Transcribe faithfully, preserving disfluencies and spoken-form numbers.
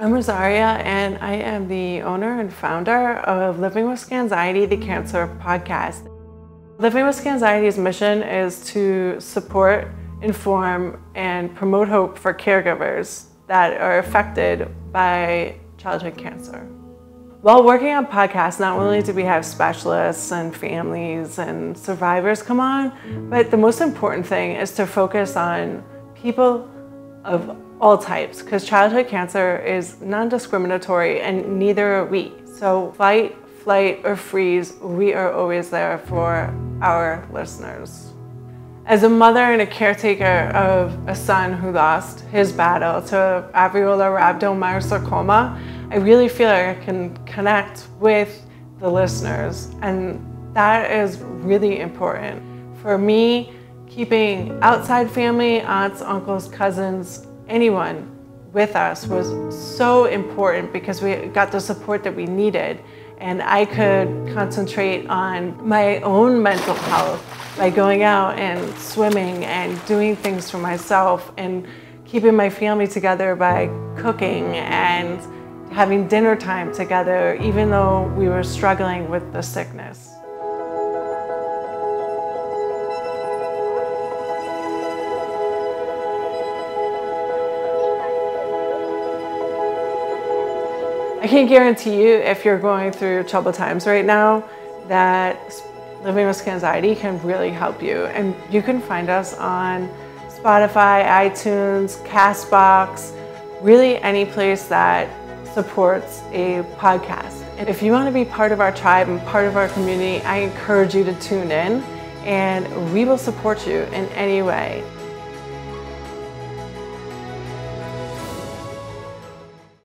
I'm Rosaria, and I am the owner and founder of Living With Scanxiety, the cancer podcast. Living With Scanxiety's mission is to support, inform, and promote hope for caregivers that are affected by childhood cancer. While working on podcasts, not only do we have specialists and families and survivors come on, but the most important thing is to focus on people of all types, because childhood cancer is non-discriminatory and neither are we. So fight, flight, or freeze, we are always there for our listeners. As a mother and a caretaker of a son who lost his battle to alveolar rhabdomyosarcoma, I really feel like I can connect with the listeners, and that is really important. For me, keeping outside family, aunts, uncles, cousins, anyone with us was so important because we got the support that we needed, and I could concentrate on my own mental health by going out and swimming and doing things for myself and keeping my family together by cooking and having dinner time together, even though we were struggling with the sickness. I can't guarantee you, if you're going through troubled times right now, that Living With Scanxiety can really help you. And you can find us on Spotify, iTunes, CastBox, really any place that supports a podcast. And if you want to be part of our tribe and part of our community, I encourage you to tune in, and we will support you in any way.